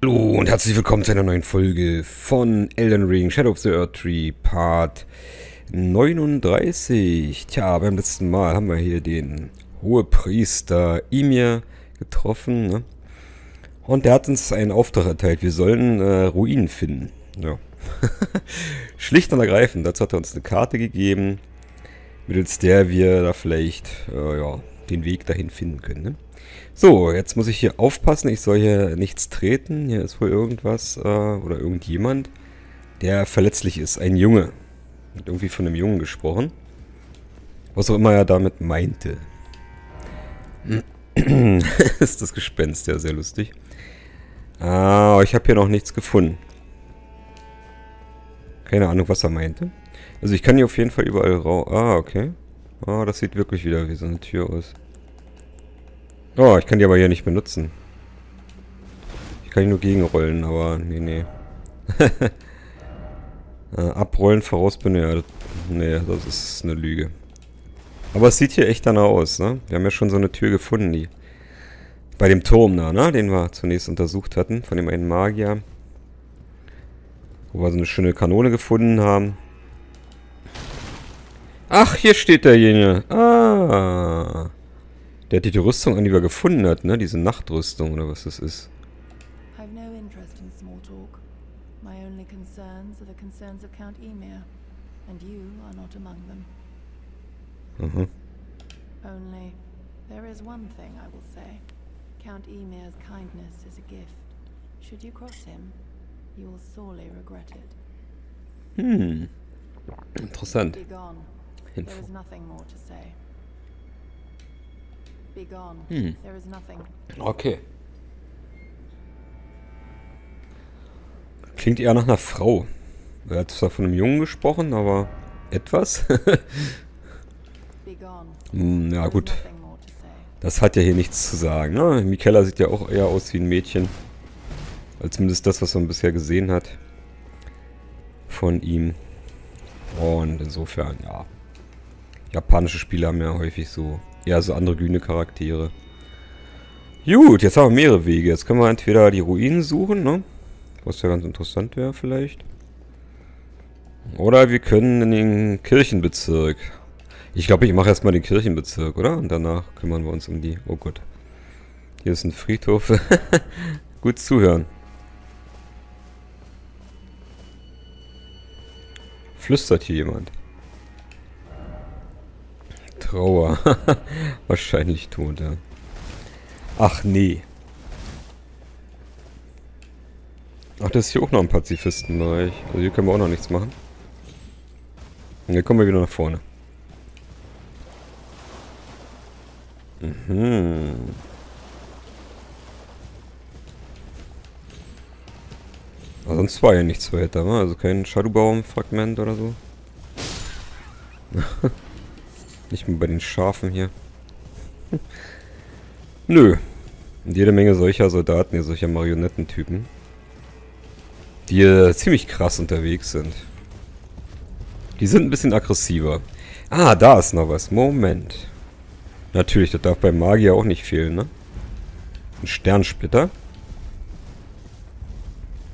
Hallo und herzlich willkommen zu einer neuen Folge von Elden Ring Shadow of the Erdtree Part 39. Tja, beim letzten Mal haben wir hier den Hohepriester Ymir getroffen, ne? Und der hat uns einen Auftrag erteilt, wir sollen Ruinen finden. Ja. Schlicht und ergreifend, dazu hat er uns eine Karte gegeben, mittels der wir da vielleicht ja, den Weg dahin finden können, ne? So, jetzt muss ich hier aufpassen, ich soll hier nichts treten. Hier ist wohl irgendwas oder irgendjemand, der verletzlich ist. Ein Junge. Hat irgendwie von einem Jungen gesprochen. Was auch immer er damit meinte. Ist das Gespenst, ja, sehr lustig. Ah, ich habe hier noch nichts gefunden. Keine Ahnung, was er meinte. Also ich kann hier auf jeden Fall überall raus. Ah, okay. Ah, das sieht wirklich wieder wie so eine Tür aus. Oh, ich kann die aber hier nicht benutzen. Ich kann die nur gegenrollen, aber nee, nee. Abrollen, vorausbenutzen. Nee, das ist eine Lüge. Aber es sieht hier echt danach aus, ne? Wir haben ja schon so eine Tür gefunden, die bei dem Turm da, ne? Den wir zunächst untersucht hatten, von dem einen Magier. Wo wir so eine schöne Kanone gefunden haben. Ach, hier steht derjenige. Ah. Der hat die Rüstung an, die wir gefunden hat, ne? Diese Nachtrüstung oder was das ist. Mhm. Hm. Interessant. Info. Hm. Okay. Klingt eher nach einer Frau. Er hat zwar von einem Jungen gesprochen, aber etwas. Hm, ja gut. Das hat ja hier nichts zu sagen, ne? Miquella sieht ja auch eher aus wie ein Mädchen. Also zumindest das, was man bisher gesehen hat. Von ihm. Und insofern, ja. Japanische Spiele haben ja häufig so... Ja, so andere grüne Charaktere. Gut, jetzt haben wir mehrere Wege. Jetzt können wir entweder die Ruinen suchen, ne? Was ja ganz interessant wäre vielleicht. Oder wir können in den Kirchenbezirk. Ich glaube, ich mache erstmal den Kirchenbezirk, oder? Und danach kümmern wir uns um die... Oh Gott. Hier ist ein Friedhof. Gut zuhören. Flüstert hier jemand? Trauer. Wahrscheinlich tot, ja. Ach, nee. Ach, das ist hier auch noch ein Pazifistenbereich. Also hier können wir auch noch nichts machen. Und hier kommen wir wieder nach vorne. Mhm. Aber sonst war ja nichts weiter, ne? Also kein Shadowbaum-Fragment oder so. Nicht mehr bei den Schafen hier. Nö. Und jede Menge solcher Soldaten, hier solcher Marionettentypen. Die ziemlich krass unterwegs sind. Die sind ein bisschen aggressiver. Ah, da ist noch was. Moment. Natürlich, das darf beim Magier auch nicht fehlen, ne? Ein Sternsplitter.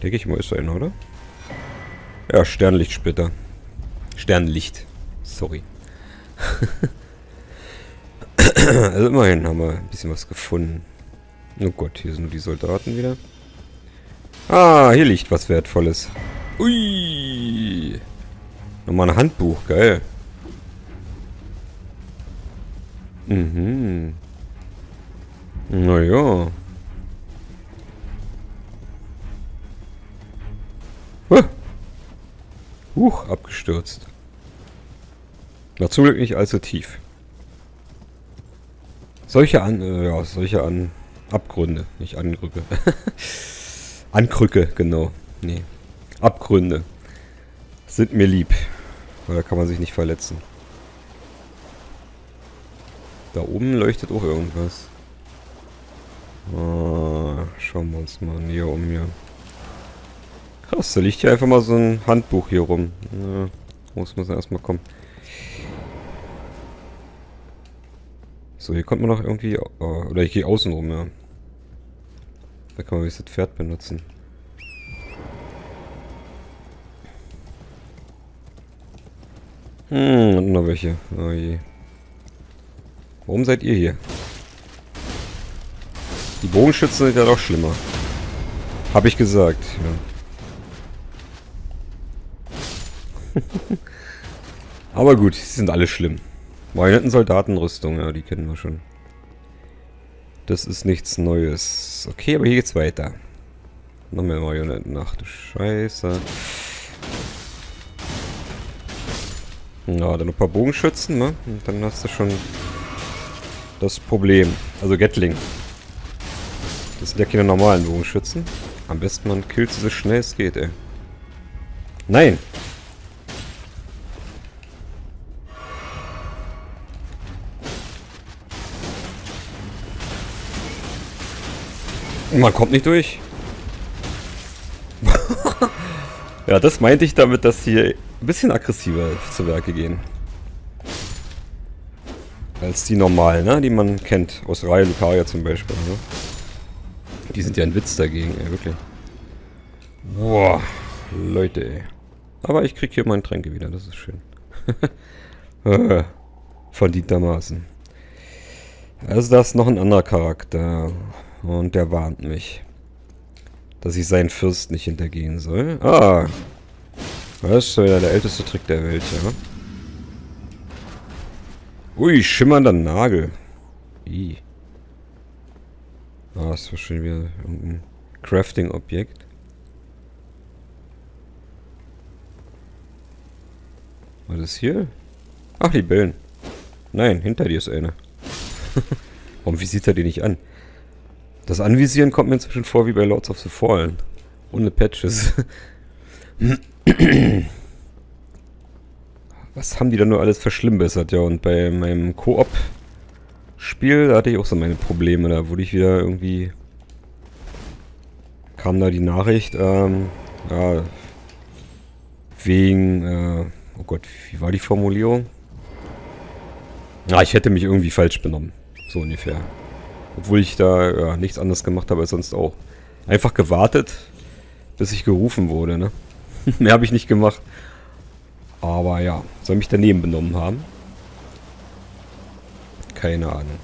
Denke ich mal, ist da einer, oder? Ja, Sternlichtsplitter. Sternlicht. Sorry. Also immerhin haben wir ein bisschen was gefunden. Oh Gott, hier sind nur die Soldaten wieder. Ah, hier liegt was Wertvolles. Ui! Nochmal ein Handbuch, geil. Mhm. Naja. Huch, abgestürzt. War zum Glück nicht allzu tief. Solche Abgründe, nicht Angrücke. Ankrücke, genau. Nee. Abgründe. Sind mir lieb. Weil da kann man sich nicht verletzen. Da oben leuchtet auch irgendwas. Ah, schauen wir uns mal näher um hier. Krass, da liegt hier einfach mal so ein Handbuch hier rum. Ja, muss man erstmal kommen. So, hier kommt man noch irgendwie... Oder ich gehe außen rum, ja. Da kann man wenigstens das Pferd benutzen. Und noch welche. Oh je. Warum seid ihr hier? Die Bogenschützen sind ja doch schlimmer. Hab ich gesagt, ja. Aber gut, die sind alle schlimm. Marionetten Soldatenrüstung, ja, die kennen wir schon. Das ist nichts Neues. Okay, aber hier geht's weiter. Noch mehr Marionetten. Ach du Scheiße. Na, dann noch ein paar Bogenschützen, ne? Und dann hast du schon das Problem. Also Gatling. Das sind ja keine normalen Bogenschützen. Am besten man killt sie so schnell es geht, ey. Nein! Man kommt nicht durch. Ja, das meinte ich damit, dass hier ein bisschen aggressiver zu Werke gehen. Als die normalen, ne? Die man kennt. Aus Raya Lucaria zum Beispiel. Ne? Die sind ja ein Witz dagegen, ey, wirklich. Boah, Leute, ey. Aber ich krieg hier meine Tränke wieder, das ist schön. Verdientermaßen. Also da ist noch ein anderer Charakter. Und der warnt mich, dass ich seinen Fürst nicht hintergehen soll. Ah! Das ist schon wieder der älteste Trick der Welt, ja. Ui, schimmernder Nagel. Ih. Ah, ist wahrscheinlich wieder irgendein Crafting-Objekt. Was ist hier? Ach, die Libellen. Nein, hinter dir ist eine. Warum visiert er die nicht an? Das Anvisieren kommt mir inzwischen vor wie bei Lords of the Fallen. Ohne Patches. Was haben die da nur alles verschlimmbessert, ja? Und bei meinem Koop-Spiel, da hatte ich auch so meine Probleme. Da wurde ich wieder irgendwie... kam da die Nachricht, ja... wegen, oh Gott, wie war die Formulierung? Ah, ich hätte mich irgendwie falsch benommen. So ungefähr. Obwohl ich da ja, nichts anderes gemacht habe als sonst auch. Einfach gewartet, bis ich gerufen wurde, ne? Mehr habe ich nicht gemacht. Aber ja, soll mich daneben benommen haben? Keine Ahnung.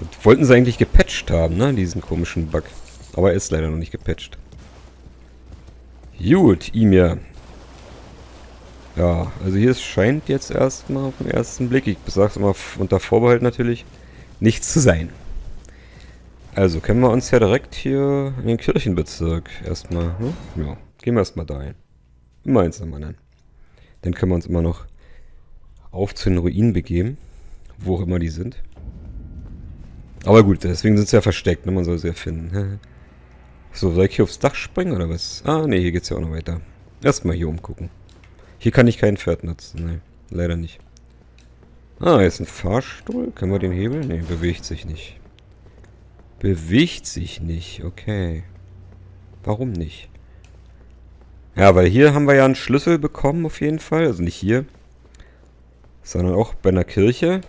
Das wollten sie eigentlich gepatcht haben, ne? Diesen komischen Bug. Aber er ist leider noch nicht gepatcht. Gut, Ymir. Ja, also hier scheint jetzt erstmal auf den ersten Blick, ich sag's immer unter Vorbehalt natürlich, nichts zu sein. Also können wir uns ja direkt hier in den Kirchenbezirk erstmal, ne? Ja, gehen wir erstmal dahin. Immer eins am anderen. Dann können wir uns immer noch auf zu den Ruinen begeben, wo auch immer die sind. Aber gut, deswegen sind sie ja versteckt, ne? Man soll sie ja finden. So, soll ich hier aufs Dach springen oder was? Ah, ne, hier geht's ja auch noch weiter. Erstmal hier umgucken. Hier kann ich kein Pferd nutzen, ne, leider nicht. Ah, jetzt ein Fahrstuhl. Können wir den hebeln? Ne, bewegt sich nicht. Bewegt sich nicht, okay. Warum nicht? Ja, weil hier haben wir ja einen Schlüssel bekommen auf jeden Fall. Also nicht hier, sondern auch bei einer Kirche.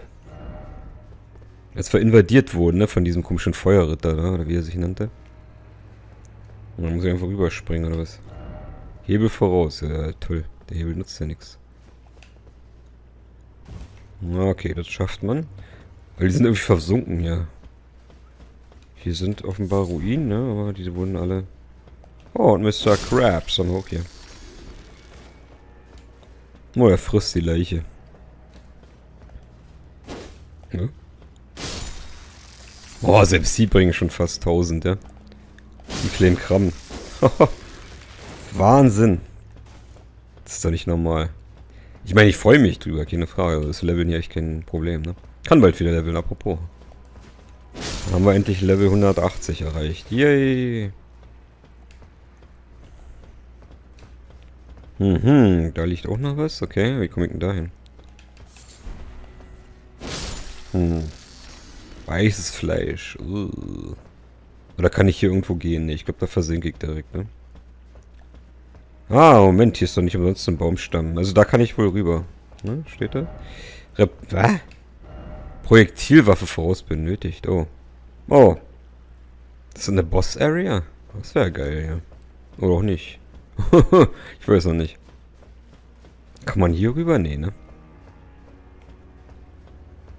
Als wir invadiert wurden, ne, von diesem komischen Feuerritter, ne, oder wie er sich nannte. Und dann muss ich einfach rüberspringen, oder was? Hebel voraus, ja toll. Der Hebel nutzt ja nichts. Okay, das schafft man. Weil die sind irgendwie versunken hier. Hier sind offenbar Ruinen, ne? Aber die wurden alle... Oh, und Mr. Krabs haben wir auch hier. Oh, er frisst die Leiche. Ja. Oh, selbst sie bringen schon fast 1000, ja? Die kleinen Krabben. Wahnsinn. Das ist doch nicht normal. Ich meine, ich freue mich drüber, keine Frage. Das Leveln hier echt kein Problem, ne? Kann bald wieder leveln, apropos. Dann haben wir endlich Level 180 erreicht. Yay! Mhm, da liegt auch noch was. Okay, wie komme ich denn da hin? Weißes Fleisch. Oder kann ich hier irgendwo gehen? Ne, ich glaube, da versinke ich direkt, ne? Ah, Moment, hier ist doch nicht umsonst ein Baumstamm. Also da kann ich wohl rüber. Ne, steht da? Projektilwaffe voraus benötigt. Oh. Oh. Das ist eine Boss-Area? Das wäre geil, ja. Oder auch nicht. Ich weiß noch nicht. Kann man hier rüber? Nee, ne?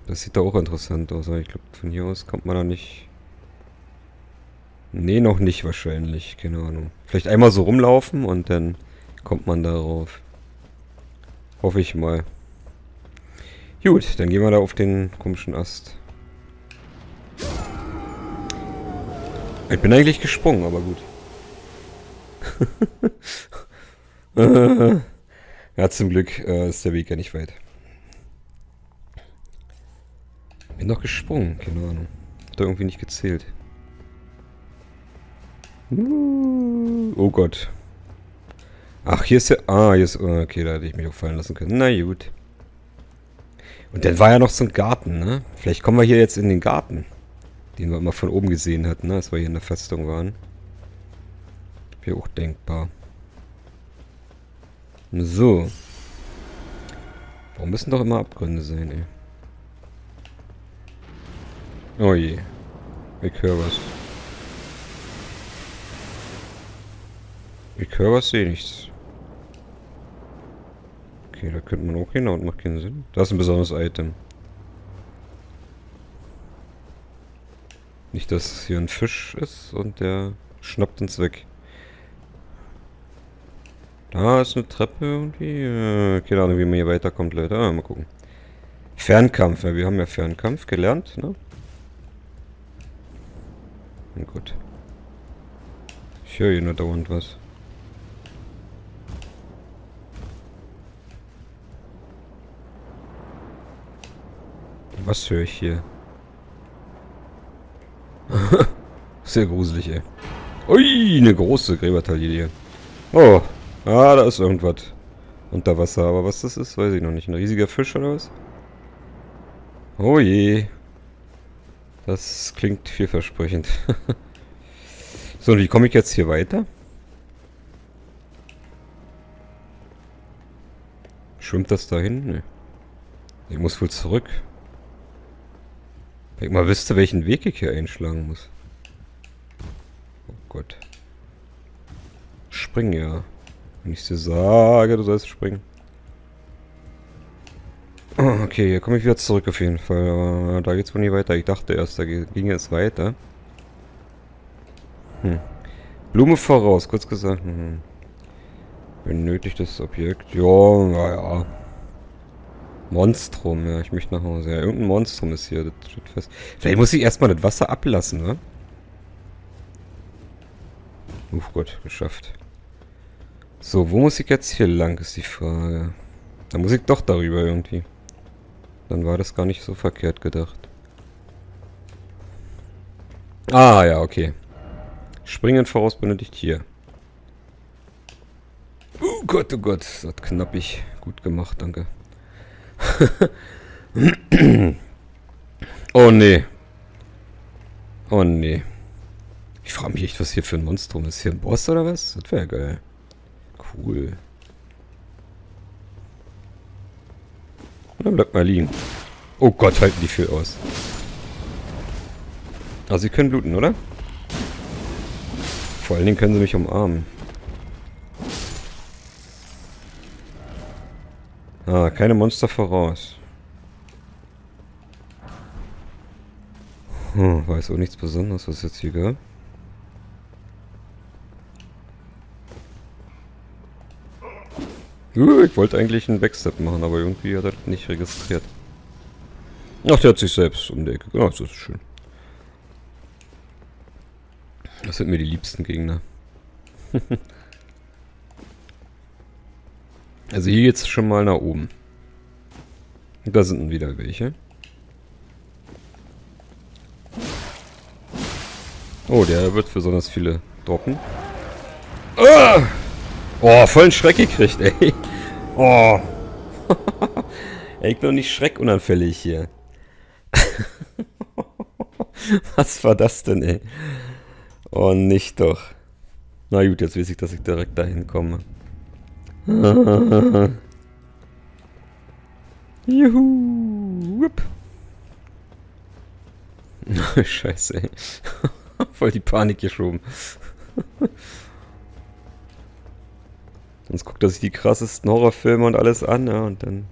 Das sieht doch auch interessant aus, aber ich glaube, von hier aus kommt man da nicht... Nee, noch nicht wahrscheinlich. Keine Ahnung. Vielleicht einmal so rumlaufen und dann kommt man darauf. Hoffe ich mal. Gut, dann gehen wir da auf den komischen Ast. Ich bin eigentlich gesprungen, aber gut. Ja, zum Glück ist der Weg ja nicht weit. Bin doch gesprungen, keine Ahnung. Hat da irgendwie nicht gezählt. Oh Gott. Ach, hier ist ja... Ah, hier ist... Okay, da hätte ich mich auch fallen lassen können. Na gut. Und dann war ja noch so ein Garten, ne? Vielleicht kommen wir hier jetzt in den Garten. Den wir immer von oben gesehen hatten, ne? Als wir hier in der Festung waren. Wäre auch denkbar. So. Warum müssen doch immer Abgründe sein, ey? Oh je. Ich höre was. Ich höre was, sehe nichts. Okay, da könnte man auch hin, und macht keinen Sinn. Das ist ein besonderes Item. Nicht, dass hier ein Fisch ist und der schnappt uns weg. Da ist eine Treppe irgendwie. Keine Ahnung, wie man hier weiterkommt, Leute. Ah, mal gucken. Fernkampf, ja, wir haben ja Fernkampf gelernt, ne? Na gut. Ich höre hier nur dauernd was. Was höre ich hier? Sehr gruselig, ey. Ui, eine große Gräbertaille. Oh, ah, da ist irgendwas. Unter Wasser, aber was das ist, weiß ich noch nicht. Ein riesiger Fisch oder was? Oh je. Das klingt vielversprechend. So, und wie komme ich jetzt hier weiter? Schwimmt das da hin? Nee. Ich muss wohl zurück. Wenn ich mal wüsste, welchen Weg ich hier einschlagen muss. Oh Gott. Spring, ja. Wenn ich dir sage, du sollst springen. Oh, okay, hier komme ich wieder zurück auf jeden Fall. Aber da geht's wohl nie weiter. Ich dachte erst, da ging es weiter. Hm. Blume voraus, kurz gesagt. Hm. Benötigt das Objekt. Ja, naja. Monstrum, ja, ich möchte nach Hause. Ja, irgendein Monstrum ist hier, das steht fest. Vielleicht muss ich erstmal das Wasser ablassen, ne? Uff, Gott, geschafft. So, wo muss ich jetzt hier lang, ist die Frage. Da muss ich doch darüber irgendwie. Dann war das gar nicht so verkehrt gedacht. Ah, ja, okay. Springen voraus benötigt hier. Oh Gott, das hat knappig. Gut gemacht, danke. Oh nee. Oh nee. Ich frage mich echt, was hier für ein Monstrum ist. Hier ein Boss oder was? Das wäre geil. Cool. Dann bleibt mal liegen. Oh Gott, halten die viel aus. Also sie können bluten, oder? Vor allen Dingen können sie mich umarmen. Ah, keine Monster voraus. Hm, weiß auch nichts Besonderes, was jetzt hier gab. Ich wollte eigentlich einen Backstep machen, aber irgendwie hat er das nicht registriert. Ach, der hat sich selbst um die Ecke. Genau, das ist schön. Das sind mir die liebsten Gegner. Also hier geht's schon mal nach oben. Da sind wieder welche. Oh, der wird besonders viele droppen. Oh, oh, voll einen Schreck gekriegt, ey. Oh. Ich bin doch nicht schreckunanfällig hier. Was war das denn, ey? Oh, nicht doch. Na gut, jetzt weiß ich, dass ich direkt dahin komme. Juhu. Scheiße, ey. Voll die Panik geschoben. Sonst guckt er sich die krassesten Horrorfilme und alles an, ja, und dann...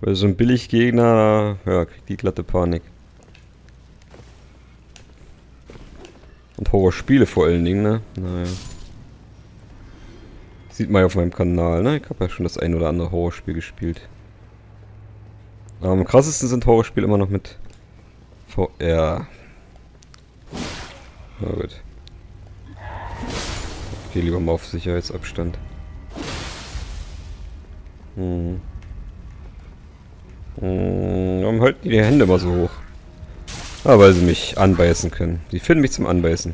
Weil so ein Billiggegner, ja, kriegt die glatte Panik. Und Horrorspiele vor allen Dingen, ne? Naja. Sieht man ja auf meinem Kanal, ne? Ich habe ja schon das ein oder andere Horrorspiel gespielt. Aber am krassesten sind Horrorspiele immer noch mit VR. Na gut. Ich gehe lieber mal auf Sicherheitsabstand. Hm. Warum halten die Hände immer so hoch? Ah, weil sie mich anbeißen können. Die finden mich zum Anbeißen.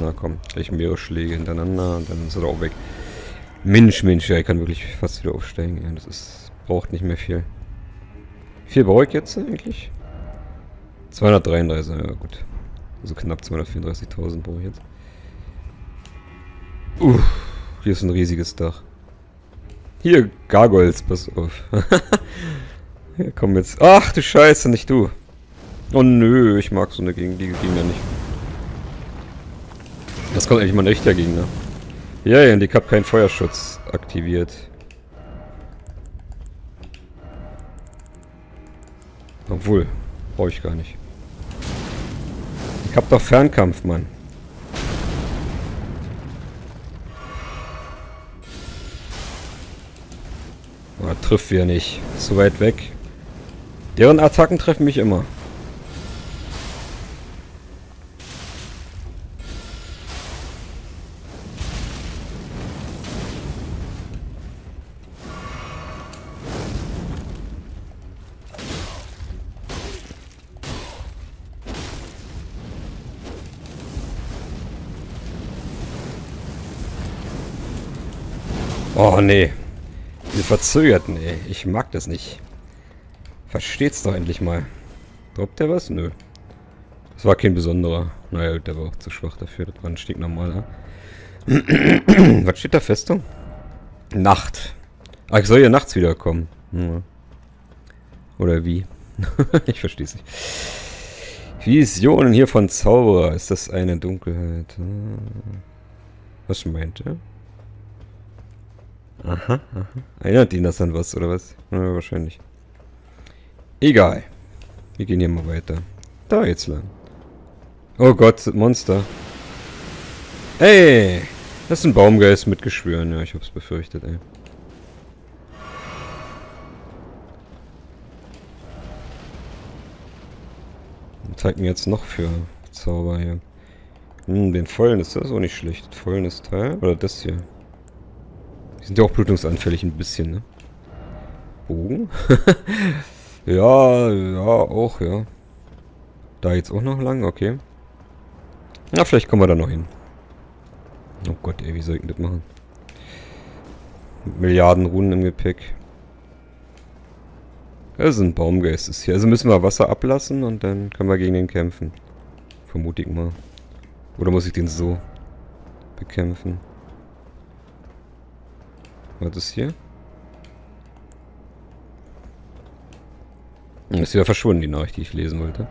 Na komm, gleich mehrere Schläge hintereinander und dann ist er auch weg. Mensch, Mensch, ja, ich kann wirklich fast wieder aufsteigen. Ja, das ist, braucht nicht mehr viel. Viel brauche ich jetzt eigentlich? 233, ja gut. Also knapp 234.000 brauche ich jetzt. Uff, hier ist ein riesiges Dach. Hier, Gargoyles, pass auf. Hier kommen jetzt... Ach du Scheiße, nicht du. Oh nö, ich mag so eine Gegner nicht. Das kommt eigentlich mal ein richtiger Gegner. Ja, yeah, und ich habe keinen Feuerschutz aktiviert. Obwohl, brauche ich gar nicht. Ich habe doch Fernkampf, Mann. Trifft wir nicht. Ist so weit weg. Deren Attacken treffen mich immer. Oh nee. Diese Verzögerten, ey. Ich mag das nicht. Versteht's doch endlich mal. Droppt der was? Nö. Das war kein besonderer. Naja, der war auch zu schwach dafür. Das war ein stinknormaler. Was steht da? Festung? Nacht. Ah, ich soll ja nachts wiederkommen. Hm. Oder wie? Ich versteh's nicht. Visionen hier von Zauberer. Ist das eine Dunkelheit? Was meint er? Aha, aha. Erinnert ihn das an was, oder was? Ja, wahrscheinlich. Egal. Wir gehen hier mal weiter. Da jetzt lang. Oh Gott, das Monster. Ey! Das ist ein Baumgeist mit Geschwüren. Ja, ich hab's befürchtet, ey. Was zeigt mir jetzt noch für Zauber hier? Hm, den Vollen ist das auch nicht schlecht. Das Vollen ist Teil. Oder das hier. Die sind ja auch blutungsanfällig ein bisschen, ne? Bogen? Ja, ja, auch, ja. Da jetzt auch noch lang, okay. Na, vielleicht kommen wir da noch hin. Oh Gott, ey, wie soll ich denn das machen? Mit Milliarden Runen im Gepäck. Das ist ein Baumgeist, ist hier. Also müssen wir Wasser ablassen und dann können wir gegen den kämpfen. Vermute ich mal. Oder muss ich den so bekämpfen? Was ist hier? Ist wieder verschwunden, die Nachricht, die ich lesen wollte.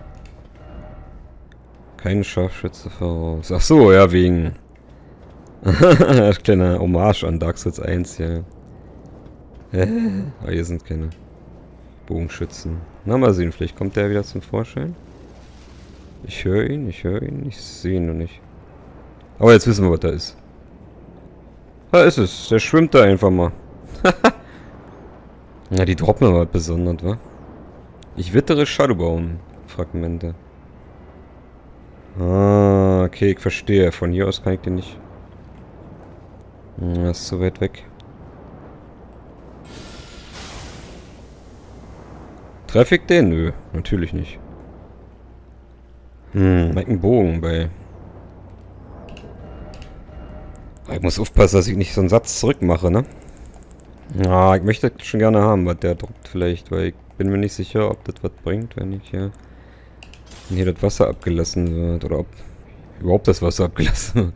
Keine Scharfschütze voraus. Ach so, ja, wegen... Kleiner Hommage an Dark Souls 1, ja. Ah, hier sind keine Bogenschützen. Na, mal sehen, vielleicht kommt der wieder zum Vorschein. Ich höre ihn, ich sehe ihn noch nicht. Aber jetzt wissen wir, was da ist. Da ist es. Der schwimmt da einfach mal. Ja, die droppen aber besonders, wa? Ich wittere Shadowbaum-Fragmente. Ah, okay, ich verstehe. Von hier aus kann ich den nicht... Das ist so weit weg. Treffe ich den? Nö, natürlich nicht. Hm, mach einen Bogen bei... Ich muss aufpassen, dass ich nicht so einen Satz zurückmache, ne? Ah, ich möchte das schon gerne haben, was der druckt vielleicht, weil ich bin mir nicht sicher, ob das was bringt, wenn ich hier... Wenn hier das Wasser abgelassen wird, oder ob... Überhaupt das Wasser abgelassen wird.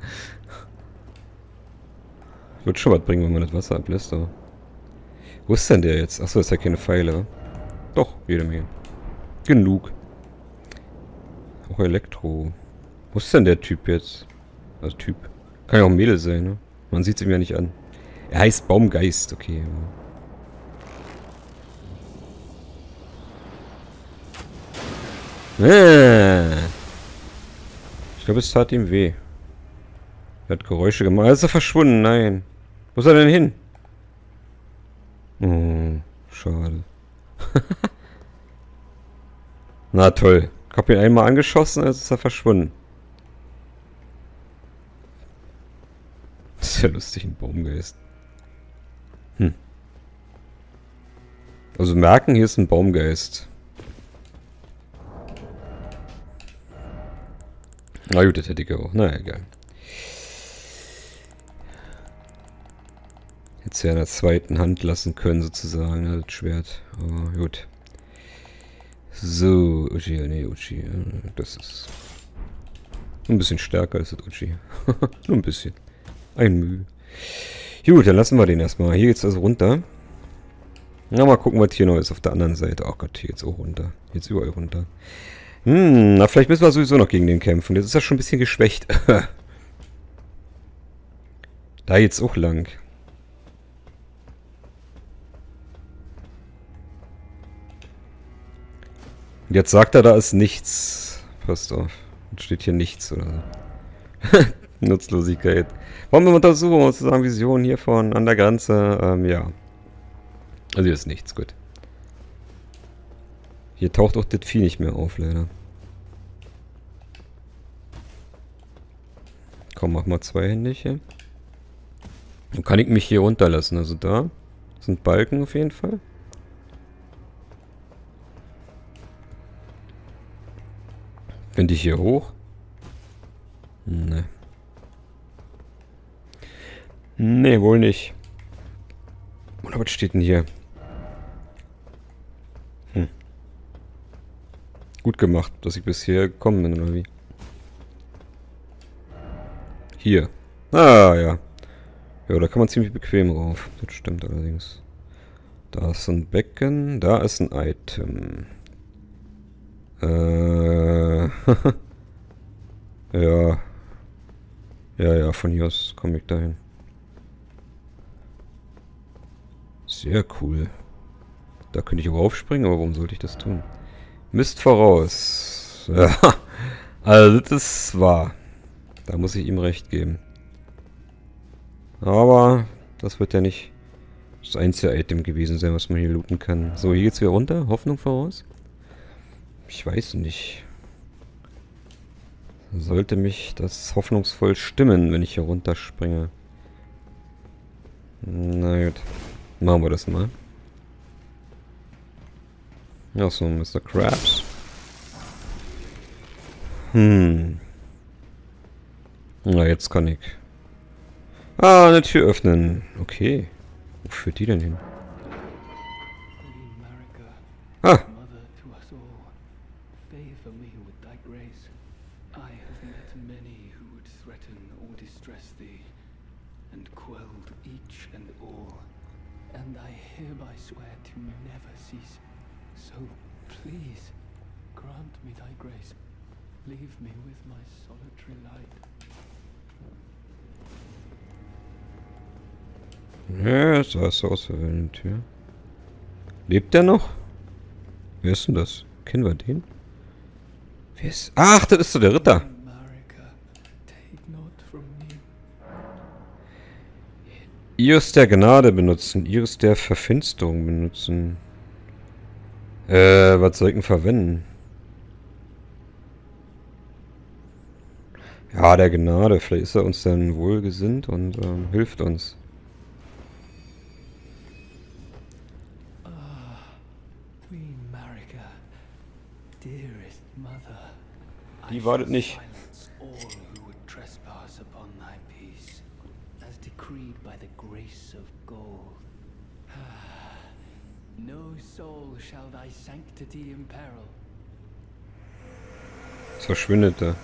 Wird schon was bringen, wenn man das Wasser ablässt, aber... Wo ist denn der jetzt? Achso, das ist ja keine Pfeile, oder? Doch, jede Menge. Genug. Auch Elektro. Wo ist denn der Typ jetzt? Also Typ. Kann ja auch ein Mädel sein, ne? Man sieht es ihm ja nicht an. Er heißt Baumgeist, okay. Ich glaube, es tat ihm weh. Er hat Geräusche gemacht. Ist er verschwunden? Nein. Wo ist er denn hin? Oh, schade. Na toll. Ich habe ihn einmal angeschossen, jetzt ist er verschwunden. Das ist ja lustig, ein Baumgeist. Hm. Also merken, hier ist ein Baumgeist. Na gut, das hätte ich auch. Na egal. Hätte sie ja in der zweiten Hand lassen können, sozusagen, ja, das Schwert. Aber gut. So, Uchi, nee, Uchi. Das ist... Ein bisschen stärker als das Uchi. Nur ein bisschen. Ein Mühe. Gut, dann lassen wir den erstmal. Hier geht's also runter. Na, mal gucken, was hier noch ist auf der anderen Seite. Ach Gott, hier geht's auch runter. Jetzt überall runter. Hm, na vielleicht müssen wir sowieso noch gegen den kämpfen. Jetzt ist er schon ein bisschen geschwächt. Da geht's auch lang. Und jetzt sagt er, da ist nichts. Passt auf. Jetzt steht hier nichts oder so. Nutzlosigkeit. Wollen wir untersuchen, was zu sagen, Vision hiervon an der Grenze. Ja. Also hier ist nichts, gut. Hier taucht auch das Vieh nicht mehr auf, leider. Komm, mach mal zweihändig hier. Dann kann ich mich hier runterlassen. Also da sind Balken auf jeden Fall. Bin ich hier hoch? Ne. Ne, wohl nicht. Oder was steht denn hier? Gut gemacht, dass ich bisher gekommen bin, oder wie? Hier. Ah, ja. Ja, da kann man ziemlich bequem rauf. Das stimmt allerdings. Da ist ein Becken. Da ist ein Item. Ja. Ja, von hier aus komme ich dahin. Sehr cool. Da könnte ich raufspringen, aber warum sollte ich das tun? Mist voraus. Ja. Also das ist wahr. Da muss ich ihm recht geben. Aber das wird ja nicht das einzige Item gewesen sein, was man hier looten kann. So, hier geht's wieder runter. Hoffnung voraus. Ich weiß nicht. Sollte mich das hoffnungsvoll stimmen, wenn ich hier runterspringe. Na gut. Machen wir das mal. Ja, so Mr. Krabs. Na, jetzt kann ich. Ah, eine Tür öffnen. Okay. Wo führt die denn hin? Ah! Ja, sah es so aus wie eine Tür. Lebt der noch? Wer ist denn das? Kennen wir den? Wer ist... Ach, das ist so der Ritter! Iris der Gnade benutzen. Iris der Verfinsterung benutzen. Was soll ich denn verwenden? Ja, der Gnade. Vielleicht ist er uns dann wohlgesinnt und hilft uns. Die wartet nicht. Es verschwindet da.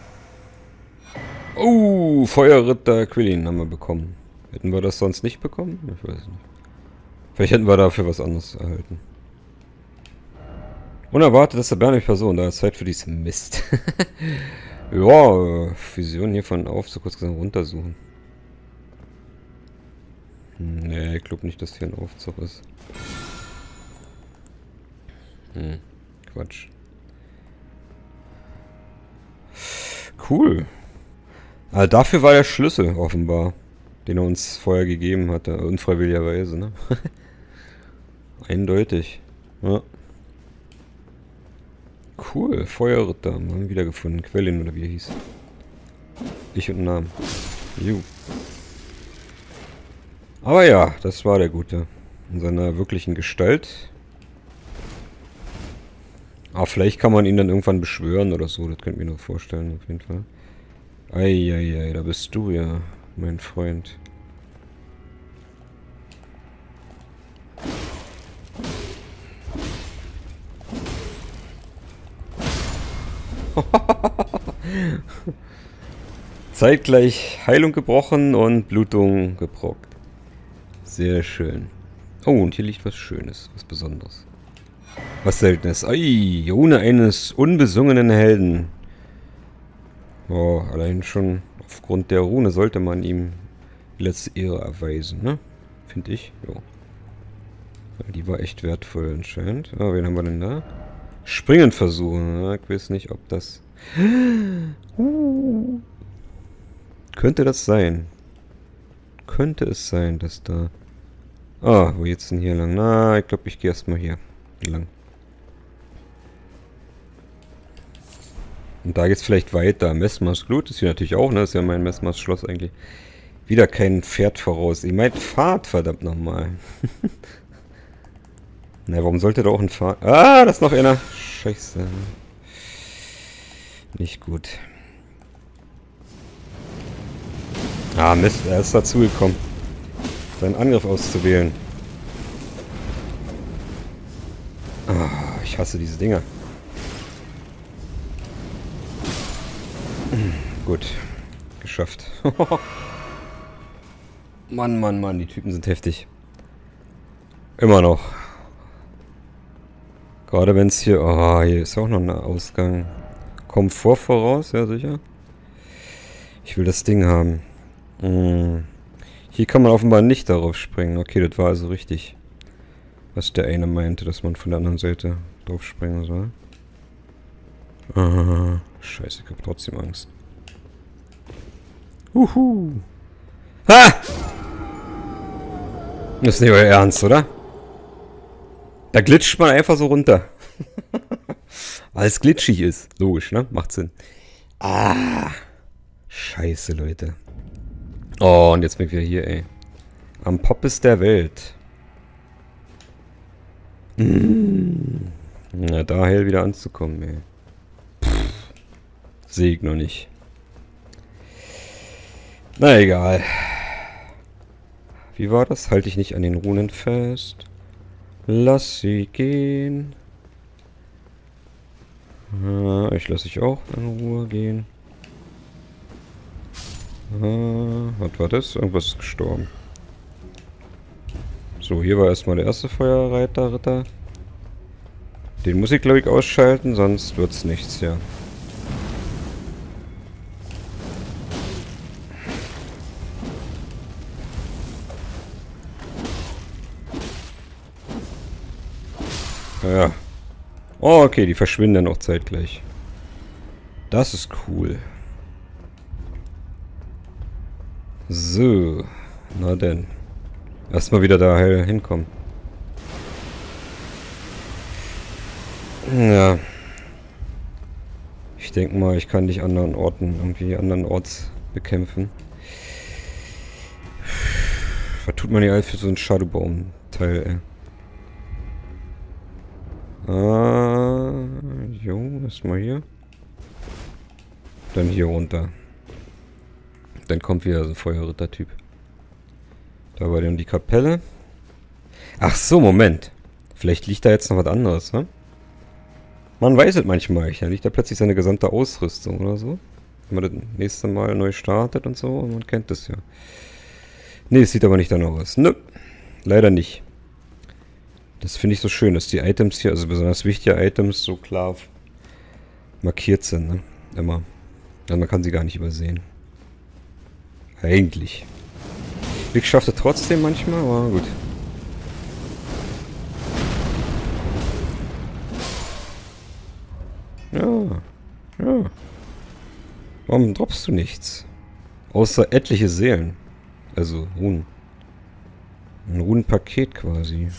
Oh, Feuerritter Quillin haben wir bekommen. Hätten wir das sonst nicht bekommen? Ich weiß nicht. Vielleicht hätten wir dafür was anderes erhalten. Unerwartet ist der Bär nicht Person, da ist Zeit für dieses Mist. Ja, Vision hiervon auf, so kurz gesagt runtersuchen. Nee, ich glaube nicht, dass hier ein Aufzug ist. Quatsch. Cool. Also dafür war der Schlüssel offenbar, den er uns vorher gegeben hatte, unfreiwilligerweise, ne? Eindeutig. Ja. Cool, Feuerritter haben wir wiedergefunden. Quellen oder wie er hieß. Ich und einen Namen. Juh. Aber ja, das war der Gute. In seiner wirklichen Gestalt. Ah, vielleicht kann man ihn dann irgendwann beschwören oder so. Das könnte ich mir noch vorstellen, auf jeden Fall. Eieiei, da bist du ja, mein Freund. Zeitgleich Heilung gebrochen und Blutung geprockt. Sehr schön. Oh, und hier liegt was Schönes, was Besonderes. Was Seltenes. Ei, ohne eines unbesungenen Helden. Oh, allein schon aufgrund der Rune sollte man ihm die letzte Ehre erweisen, ne? Finde ich. Jo. Die war echt wertvoll anscheinend. Ah, wen haben wir denn da? Springen versuchen. Ne? Ich weiß nicht, ob das... Könnte das sein? Könnte es sein, dass da... Ah, wo jetzt denn hier lang? Na, ich glaube, ich gehe erstmal hier lang. Und da geht's vielleicht weiter. Mesmers Glut ist hier natürlich auch, ne? Das ist ja mein Mesmers Schloss eigentlich. Wieder kein Pferd voraus. Ich mein Pfad, verdammt nochmal. Na, warum sollte da auch ein Pfad... Ah, das ist noch einer. Scheiße. Nicht gut. Ah, Mist, er ist dazugekommen, seinen Angriff auszuwählen. Ah, ich hasse diese Dinger. Gut, geschafft. Mann, Mann, Mann, die Typen sind heftig. Immer noch. Gerade wenn es hier... Oh, hier ist auch noch ein Ausgang. Komfort voraus, ja sicher. Ich will das Ding haben. Hier kann man offenbar nicht darauf springen. Okay, das war also richtig. Was der eine meinte, dass man von der anderen Seite drauf springen soll. Ah, scheiße, ich hab trotzdem Angst. Uhu. Ha! Das ist nicht euer Ernst, oder? Da glitscht man einfach so runter. Weil es glitschig ist. Logisch, ne? Macht Sinn. Ah! Scheiße, Leute. Oh, und jetzt bin ich wieder hier, ey. Am Poppes der Welt. Na, da hell wieder anzukommen, ey. Pff, seh ich noch nicht. Na, egal. Wie war das? Halte ich nicht an den Runen fest. Lass sie gehen. Ah, ich lasse dich auch in Ruhe gehen. Was war das? Irgendwas ist gestorben. So, hier war erstmal der erste Feuerritter. Den muss ich, glaube ich, ausschalten, sonst wird's nichts, ja. Ja. Oh, okay, die verschwinden dann auch zeitgleich. Das ist cool. So, na denn. Erstmal wieder da hinkommen. Ja. Ich denke mal, ich kann dich anderen Orten, irgendwie andernorts bekämpfen. Was tut man hier alles für so einen Shadowbaum-Teil, ey? Ah, jo, erstmal hier. Dann hier runter. Dann kommt wieder so ein Feuerritter-Typ. Da war dann die Kapelle. Ach so, Moment. Vielleicht liegt da jetzt noch was anderes, ne? Man weiß es manchmal. Da liegt da plötzlich seine gesamte Ausrüstung oder so. Wenn man das nächste Mal neu startet und so. Und man kennt das ja. Ne, es sieht aber nicht danach aus. Nö. Leider nicht. Das finde ich so schön, dass die Items hier, also besonders wichtige Items, so klar markiert sind, ne? Immer. Ja, man kann sie gar nicht übersehen. Eigentlich. Ich schaffte trotzdem manchmal, aber gut. Ja. Ja. Warum droppst du nichts? Außer etliche Seelen. Also Runen. Ein Runenpaket quasi.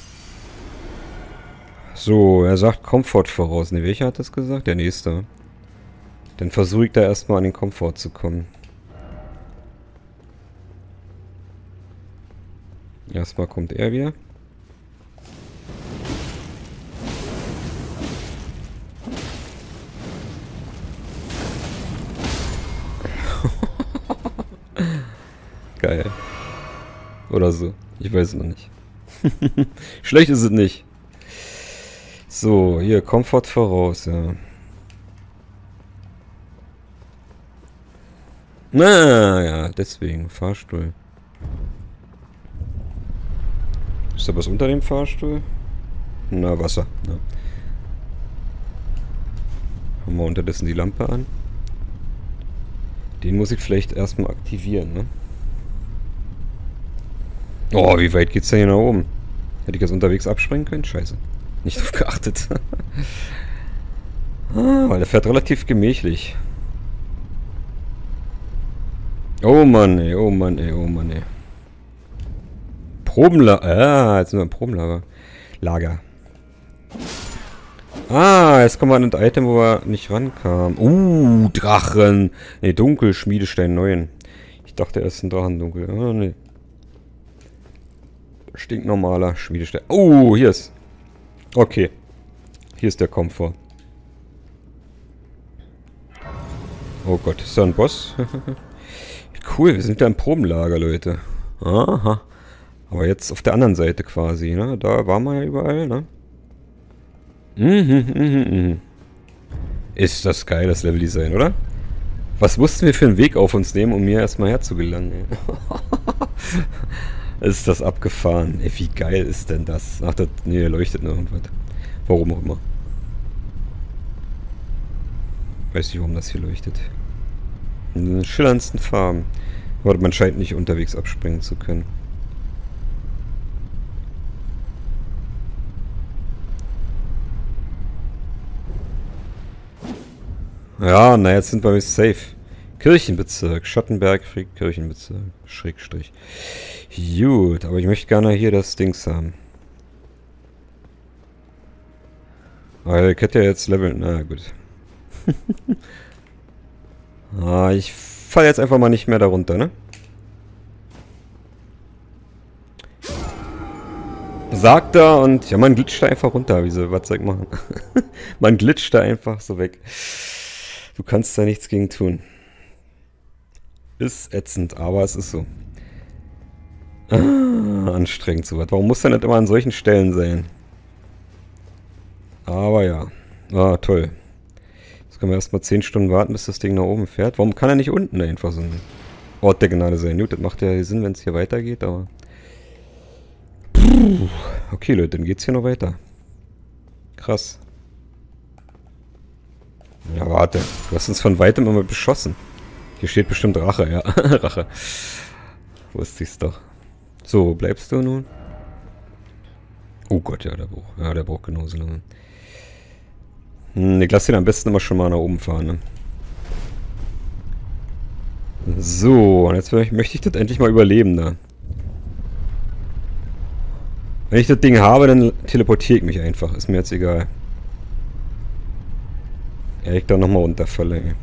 So, er sagt Komfort voraus. Ne, welcher hat das gesagt? Der nächste. Dann versuche ich da erstmal an den Komfort zu kommen. Erstmal kommt er wieder. Geil. Oder so. Ich weiß es noch nicht. Schlecht ist es nicht. So, hier, Komfort voraus, ja. Na, ja, deswegen, Fahrstuhl. Ist da was unter dem Fahrstuhl? Na, Wasser. Ja. Haben wir unterdessen die Lampe an? Den muss ich vielleicht erstmal aktivieren, ne? Oh, wie weit geht's denn hier nach oben? Hätte ich das unterwegs abspringen können? Scheiße. Nicht drauf geachtet. Weil der fährt relativ gemächlich. Oh Mann, ey, oh Mann, ey, oh Mann, ey. Probenlager. Ah, jetzt sind wir im Probenlager. Lager. Ah, jetzt kommen wir an ein Item, wo wir nicht rankamen. Drachen. Ne, dunkel, Schmiedestein 9. Ich dachte erst ein Drachendunkel. Ah, ne. Stinknormaler Schmiedestein. Oh, hier ist. Okay. Hier ist der Komfort. Oh Gott, ist da ein Boss? Cool, wir sind ja im Probenlager, Leute. Aha. Aber jetzt auf der anderen Seite quasi, ne? Da waren wir ja überall, ne? Ist das geil, das Leveldesign, oder? Was mussten wir für einen Weg auf uns nehmen, um hier erstmal herzugelangen, ey? Ist das abgefahren. Ey, wie geil ist denn das? Ach, das, nee, leuchtet noch irgendwas. Warum auch immer. Weiß nicht, warum das hier leuchtet. In den schillerndsten Farben. Aber man scheint nicht unterwegs abspringen zu können. Ja, na, jetzt sind wir safe. Kirchenbezirk, Schattenbergfried, Kirchenbezirk, Schrägstrich. Gut, aber ich möchte gerne hier das Dings haben. Aber ich hätte ja jetzt Level, na gut. Ah, ich falle jetzt einfach mal nicht mehr darunter, ne? Sagt er und... Ja, man glitscht da einfach runter, wie so, was soll ich machen? Man glitscht da einfach so weg. Du kannst da nichts gegen tun. Ist ätzend, aber es ist so. Anstrengend sowas. Warum muss denn das immer an solchen Stellen sein? Aber ja. Ah, toll. Können wir erstmal 10 Stunden warten, bis das Ding nach oben fährt. Warum kann er nicht unten einfach so ein Ort der Gnade sein? Gut, das macht ja Sinn, wenn es hier weitergeht, aber... Puh. Okay, Leute, dann geht's hier noch weiter. Krass. Ja, warte. Du hast uns von Weitem immer beschossen. Hier steht bestimmt Rache, ja. Rache. Wusste ich's doch. So, wo bleibst du nun? Oh Gott, ja, der braucht. Ja, der braucht genauso lange. Ich lasse ihn am besten immer schon mal nach oben fahren, ne? So, und jetzt möchte ich das endlich mal überleben da. Wenn ich das Ding habe, dann teleportiere ich mich einfach. Ist mir jetzt egal. Ja, ich da nochmal runterfalle, ey.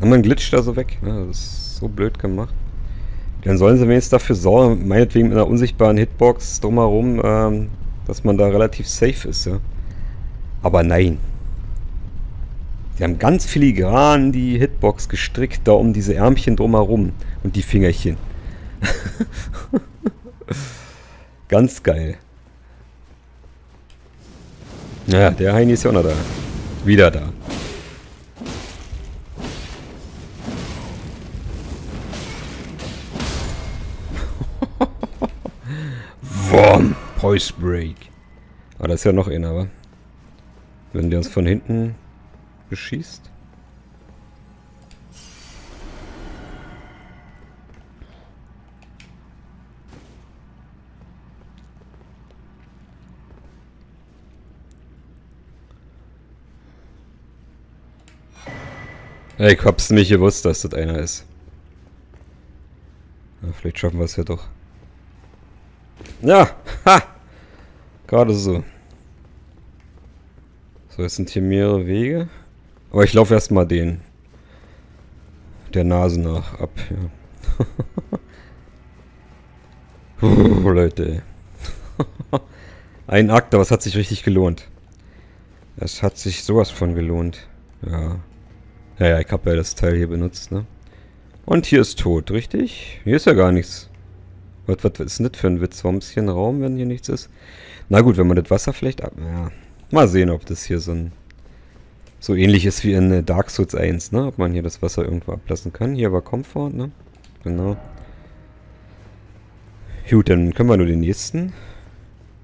Und man glitscht da so weg. Ja, das ist so blöd gemacht. Dann sollen sie wenigstens dafür sorgen, meinetwegen mit einer unsichtbaren Hitbox drumherum, dass man da relativ safe ist, ja. Aber nein. Die haben ganz filigran die Hitbox gestrickt, da um diese Ärmchen drumherum. Und die Fingerchen. Ganz geil. Naja, der Heini ist ja auch noch da. Wieder da. Wurm. Voice Break. Aber da ist ja noch einer, aber. Wenn der uns von hinten beschießt. Ich hab's nicht gewusst, dass das einer ist. Ja, vielleicht schaffen wir es ja doch. Ja! Ha! Gerade so. So, jetzt sind hier mehrere Wege. Aber ich laufe erstmal den. Der Nase nach ab. Ja. Leute. Ein Akt, aber es hat sich richtig gelohnt. Es hat sich sowas von gelohnt. Ja. Ja, ich habe ja das Teil hier benutzt, ne? Und hier ist tot, richtig? Hier ist ja gar nichts. Was ist denn das für ein Witz? Warum ist hier ein Raum, wenn hier nichts ist? Na gut, wenn man das Wasser vielleicht ab... Ja. Mal sehen, ob das hier so ein... So ähnlich ist wie in Dark Souls 1, ne? Ob man hier das Wasser irgendwo ablassen kann. Hier war Comfort, ne? Genau. Gut, dann können wir nur den nächsten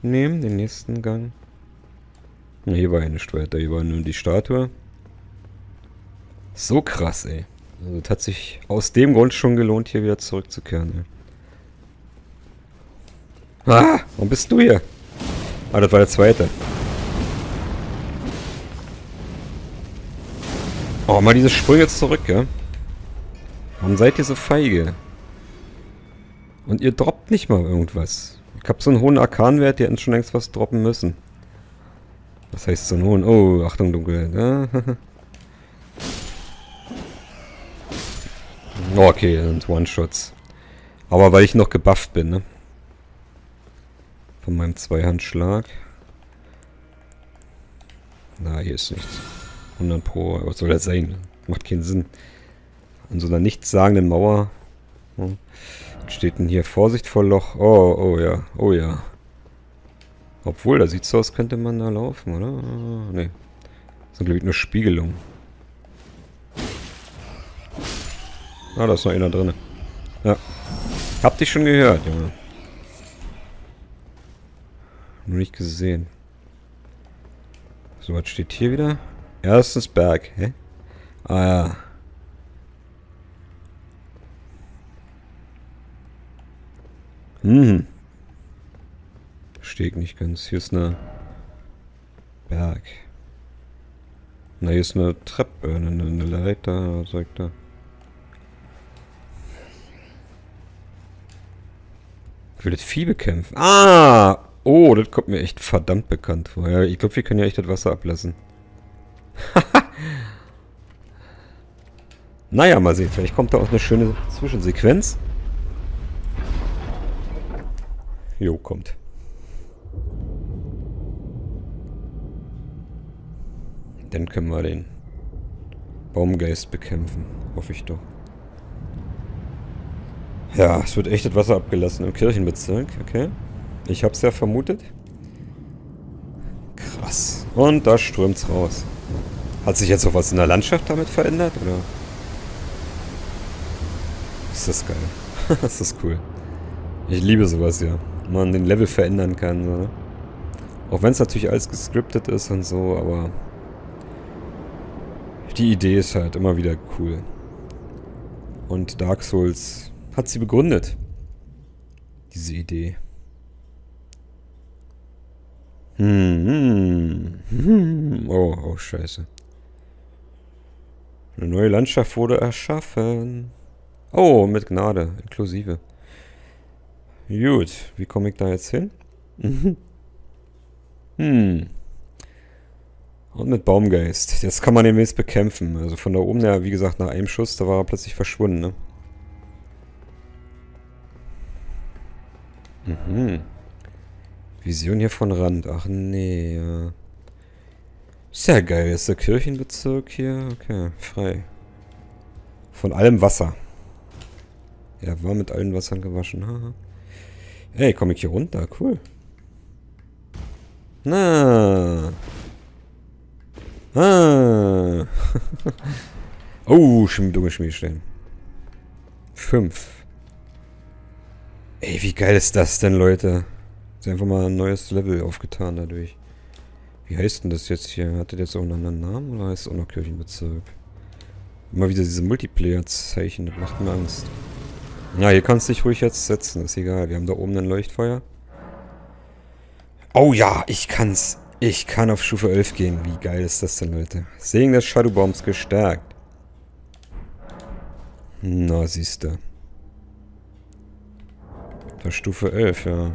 nehmen, den nächsten Gang. Na, hier war ja nichts weiter, hier war nur die Statue. So krass, ey. Also, das hat sich aus dem Grund schon gelohnt, hier wieder zurückzukehren, ey. Ah! Warum bist du hier? Ah, das war der zweite. Oh, mal diese Sprünge zurück, ja? Warum seid ihr so feige? Und ihr droppt nicht mal irgendwas. Ich hab so einen hohen Arkanwert, die hätten schon längst was droppen müssen. Was heißt so einen hohen? Oh, Achtung, Dunkelheit. Ja? Okay, das sind One-Shots. Aber weil ich noch gebufft bin, ne? Von meinem Zweihandschlag. Na, hier ist nichts. 100 Pro, was soll das sein? Macht keinen Sinn. An so einer nichtssagenden Mauer. Hm. Steht denn hier? Vorsicht vor Loch. Oh, oh ja, oh ja. Obwohl, da sieht's so aus, könnte man da laufen, oder? Ne. Das sind, glaube ich, nur Spiegelungen. Ah, da ist noch einer drin. Ja. Hab dich schon gehört, Junge. Nur nicht gesehen. So, was steht hier wieder? Erstens Berg, hä? Ah, ja. Hm. Steht nicht ganz. Hier ist eine... Berg. Na, hier ist eine Treppe, eine Leiter, sagt er. Ich will das Vieh bekämpfen. Ah! Oh, das kommt mir echt verdammt bekannt vor. Ja, ich glaube, wir können ja echt das Wasser ablassen. Naja, mal sehen. Vielleicht kommt da auch eine schöne Zwischensequenz. Jo, kommt. Dann können wir den Baumgeist bekämpfen. Hoffe ich doch. Ja, es wird echtes Wasser abgelassen im Kirchenbezirk, okay. Ich hab's ja vermutet. Krass. Und da strömt's raus. Hat sich jetzt auch was in der Landschaft damit verändert, oder? Ist das geil. Ist das cool. Ich liebe sowas, ja. Man den Level verändern kann, oder? Auch wenn es natürlich alles gescriptet ist und so, aber... Die Idee ist halt immer wieder cool. Und Dark Souls... Hat sie begründet. Diese Idee. Oh, oh, scheiße. Eine neue Landschaft wurde erschaffen. Oh, mit Gnade, inklusive. Gut, wie komme ich da jetzt hin? Und mit Baumgeist. Jetzt kann man den wenigstens bekämpfen. Also von da oben, ja, wie gesagt, nach einem Schuss, da war er plötzlich verschwunden, ne? Mhm. Vision hier von Rand. Ach nee, ja. Sehr geil. Ist der Kirchenbezirk hier? Okay, frei. Von allem Wasser. Er war mit allen Wassern gewaschen. Haha. Ey, komm ich hier runter? Cool. Na. Ah. Oh, dumme Schmiedstellen. 5. Ey, wie geil ist das denn, Leute? Ist einfach mal ein neues Level aufgetan dadurch. Wie heißt denn das jetzt hier? Hat das jetzt auch einen anderen Namen oder heißt es auch noch Kirchenbezirk? Immer wieder diese Multiplayer-Zeichen, das macht mir Angst. Ja, hier kannst du dich ruhig jetzt setzen, ist egal. Wir haben da oben ein Leuchtfeuer. Oh ja, ich kann's. Ich kann auf Stufe 11 gehen. Wie geil ist das denn, Leute? Segen des Shadowbaums gestärkt. Na, siehst du. Da Stufe 11, ja.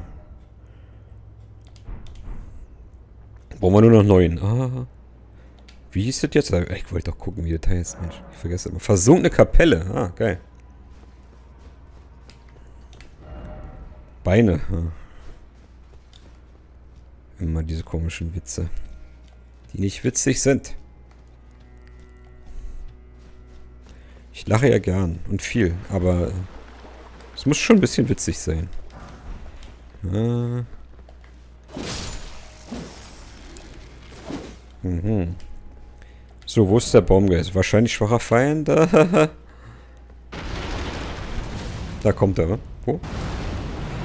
Brauchen wir nur noch 9. Ah. Wie hieß das jetzt? Ich wollte doch gucken, wie das heißt. Mensch, ich vergesse immer. Versunkene Kapelle. Ah, geil. Beine. Ah. Immer diese komischen Witze. Die nicht witzig sind. Ich lache ja gern. Und viel. Aber es muss schon ein bisschen witzig sein. Ah. Mhm. So, wo ist der Baumgeist? Wahrscheinlich schwacher Feind. Da kommt er, wa? Wo?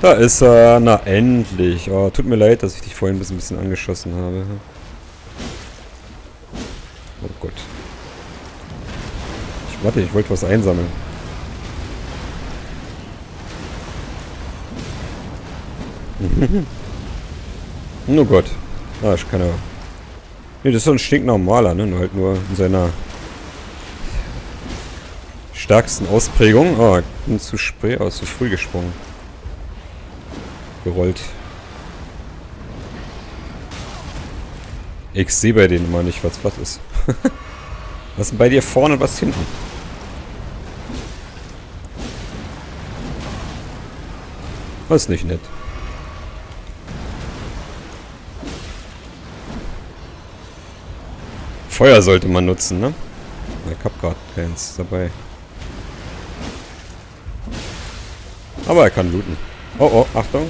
Da ist er. Na, endlich. Oh, tut mir leid, dass ich dich vorhin ein bisschen angeschossen habe. Oh Gott. Ich wollte was einsammeln. Oh Gott. Ah, ich kann ja... Ne, das ist so ein stinknormaler, ne? Nur halt nur in seiner stärksten Ausprägung. Oh, ich bin zu früh gesprungen. Gerollt. Ich sehe bei denen immer nicht, was was ist. Was ist bei dir vorne und was hinten? Das ist nicht nett. Feuer sollte man nutzen, ne? Ich hab grad keins dabei. Aber er kann looten. Oh, oh, Achtung.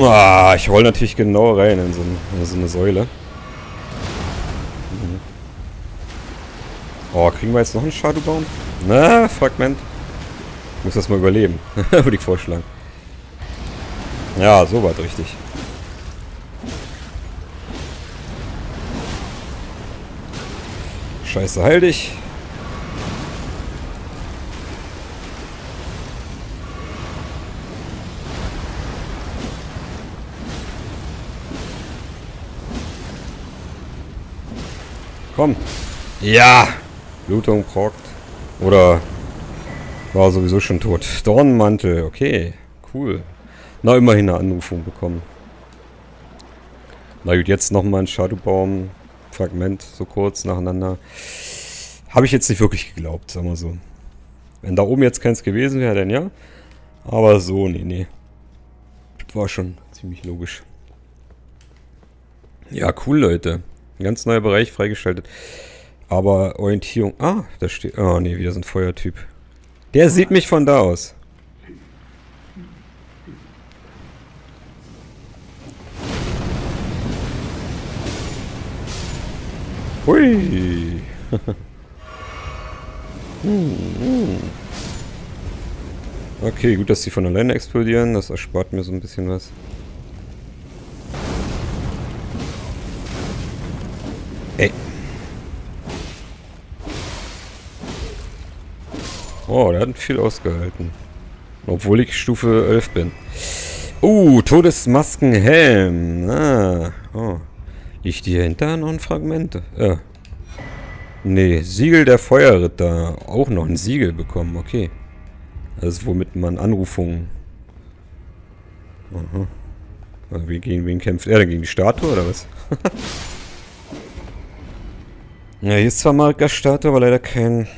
Ah, ich roll natürlich genau rein in so eine Säule. Mhm. Oh, kriegen wir jetzt noch einen Shadowbaum? Na, Fragment. Ich muss das mal überleben. Würde ich vorschlagen. Ja, so war richtig. Scheiße, heil dich. Komm. Ja. Blutung prockt. Oder war sowieso schon tot. Dornenmantel. Okay. Cool. Na, immerhin eine Anrufung bekommen. Na gut, jetzt nochmal ein Shadowbaum. Fragment, so kurz nacheinander. Habe ich jetzt nicht wirklich geglaubt, sagen wir so. Wenn da oben jetzt keins gewesen wäre, dann ja. Aber so, nee, nee. War schon ziemlich logisch. Ja, cool, Leute. Ein ganz neuer Bereich freigeschaltet. Aber Orientierung... Ah, da steht... Oh, nee, wieder so ein Feuertyp. Der sieht mich von da aus. Hui! Okay, gut, dass die von alleine explodieren. Das erspart mir so ein bisschen was. Ey! Oh, der hat viel ausgehalten. Obwohl ich Stufe 11 bin. Todesmaskenhelm! Ah, oh. Liegt hier hinter noch ein Fragment? Nee, Siegel der Feuerritter. Auch noch ein Siegel bekommen, okay. Das ist womit man Anrufungen... Aha. Also gegen wen kämpft er denn? Gegen die Statue oder was? Ja, hier ist zwar Marikas Statue, aber leider kein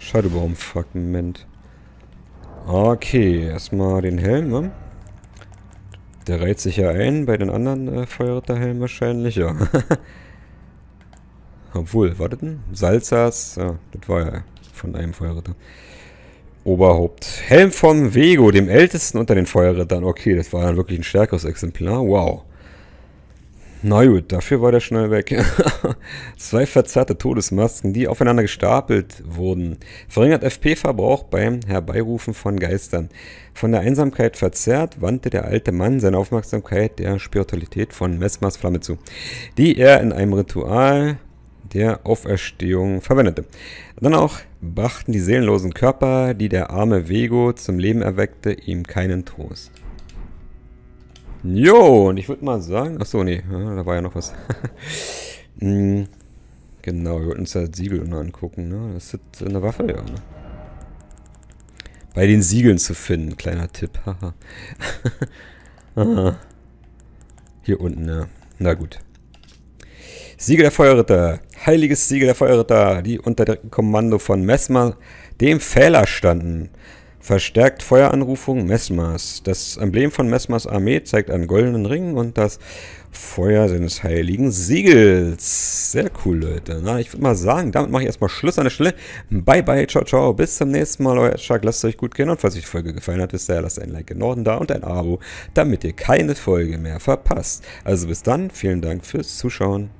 Shadowbaum-Fragment. Okay, erstmal den Helm, ne? Der reiht sich ja ein, bei den anderen Feuerritterhelmen wahrscheinlich, ja. Obwohl, wartet denn? Salzas, ja, das war ja von einem Feuerritter. Oberhaupt. Helm vom Vego, dem ältesten unter den Feuerrittern. Okay, das war dann wirklich ein stärkeres Exemplar, wow. Na gut, dafür war der schnell weg. 2 verzerrte Todesmasken, die aufeinander gestapelt wurden. Verringert FP-Verbrauch beim Herbeirufen von Geistern. Von der Einsamkeit verzerrt, wandte der alte Mann seine Aufmerksamkeit der Spiritualität von Mesmers Flamme zu, die er in einem Ritual der Auferstehung verwendete. Dann auch brachten die seelenlosen Körper, die der arme Vego zum Leben erweckte, ihm keinen Trost. Jo, und ich würde mal sagen... Achso, nee, da war ja noch was. Genau, wir wollten uns das Siegel nur angucken, ne? Das ist eine Waffe, ja, ne? Bei den Siegeln zu finden, kleiner Tipp, haha. Hier unten, ne? Na gut. Siegel der Feuerritter. Heiliges Siegel der Feuerritter, die unter direktem Kommando von Mesmer, dem Fehler, standen. Verstärkt Feueranrufung Mesmers. Das Emblem von Mesmers Armee zeigt einen goldenen Ring und das Feuer seines heiligen Siegels. Sehr cool, Leute. Na, ich würde mal sagen, damit mache ich erstmal Schluss an der Stelle. Bye, bye, ciao, ciao. Bis zum nächsten Mal, euer SChuck. Lasst es euch gut gehen und falls euch die Folge gefallen hat, wisst ihr, lasst ein Like in Norden da und ein Abo, damit ihr keine Folge mehr verpasst. Also bis dann, vielen Dank fürs Zuschauen.